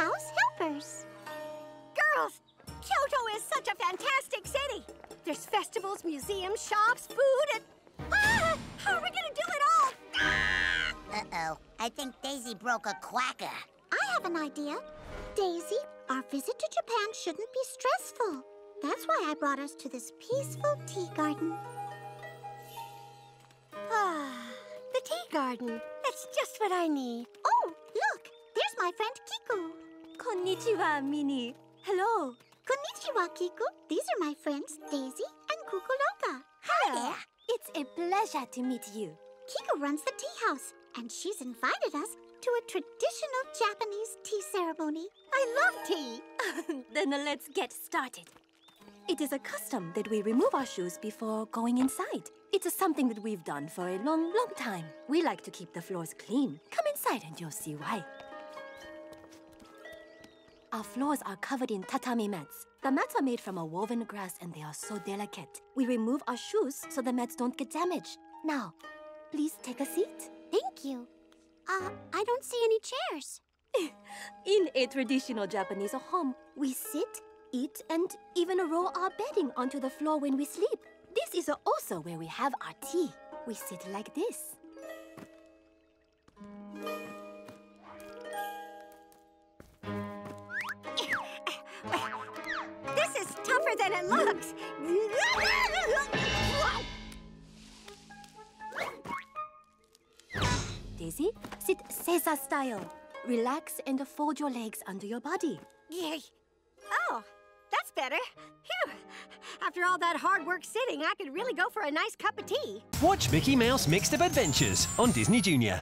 house helpers. Girls, Kyoto is such a fantastic city. There's festivals, museums, shops, food, and... Ah! How are we gonna do it all? Uh-oh. I think Daisy broke a quacka. I have an idea. Daisy, our visit to Japan shouldn't be stressful. That's why I brought us to this peaceful tea garden. Ah, the tea garden. That's just what I need. Oh, look. There's my friend Kiku. Konnichiwa, Minnie. Hello. Konnichiwa, Kiku. These are my friends Daisy and Kukuloka. Hi there. It's a pleasure to meet you. Kiku runs the tea house, and she's invited us to a traditional Japanese tea ceremony. I love tea. Then let's get started. It is a custom that we remove our shoes before going inside. It's something that we've done for a long, long time. We like to keep the floors clean. Come inside and you'll see why. Our floors are covered in tatami mats. The mats are made from a woven grass and they are so delicate. We remove our shoes so the mats don't get damaged. Now, please take a seat. Thank you. I don't see any chairs. In a traditional Japanese home, we sit, eat, and even roll our bedding onto the floor when we sleep. This is also where we have our tea. We sit like this. This is tougher than it looks. Daisy, sit Seiza style. Relax and fold your legs under your body. Yay! Oh, that's better. Phew. After all that hard work sitting, I could really go for a nice cup of tea. Watch Mickey Mouse Mixed-Up Adventures on Disney Junior.